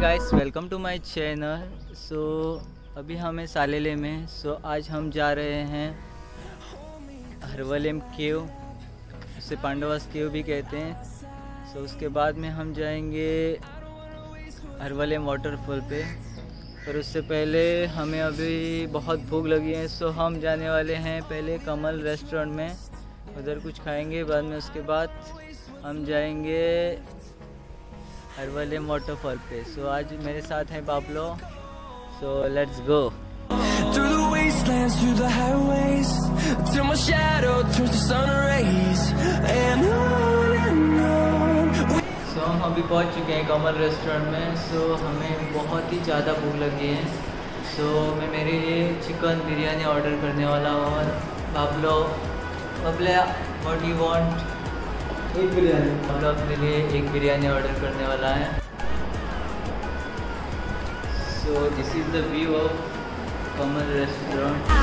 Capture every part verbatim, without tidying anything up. Guys, welcome to my channel. So अभी हमें सालेले में सो so, आज हम जा रहे हैं हरवलेम केव, उसे पांडवास केव भी कहते हैं। सो so, उसके बाद में हम जाएंगे हरवलेम वाटरफॉल पे, पर उससे पहले हमें अभी बहुत भूख लगी है। सो so, हम जाने वाले हैं पहले कमल रेस्टोरेंट में, उधर कुछ खाएंगे। बाद में उसके बाद हम जाएंगे हरवलेम वाटरफॉल पे। सो so, आज मेरे साथ हैं Paplo. So let's go. Through the wastelands, through the highways, till my shadow turns to sun rays, and on and on. So हम अभी पहुंच चुके हैं कमल रेस्टोरेंट में। सो so, हमें बहुत ही ज़्यादा भूख लगी है। सो so, मैं मेरे लिए चिकन बिरयानी ऑर्डर करने वाला हूँ। और Paplo Paplo what you want? एक बिरयानी। हम लोग अपने लिए एक बिरयानी ऑर्डर करने वाला है। So this is the view of Kamal restaurant.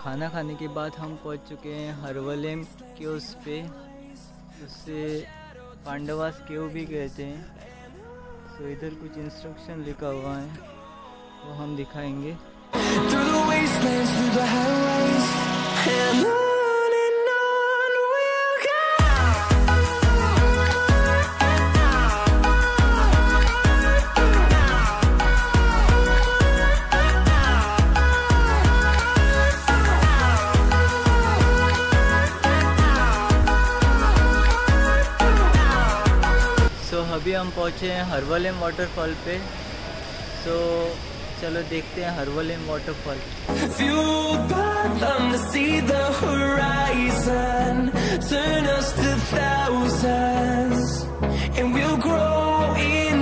खाना खाने के बाद हम पहुंच चुके हैं हरवलेम के उस पे, उससे पांडवास केव भी कहते हैं। सो so, इधर कुछ इंस्ट्रक्शन लिखा हुआ है, वो हम दिखाएंगे। अभी हम पहुँचे हैं हरवलेम वाटरफॉल पे। सो so, चलो देखते हैं Harvalem waterfall. Turn us to thousands and we'll grow in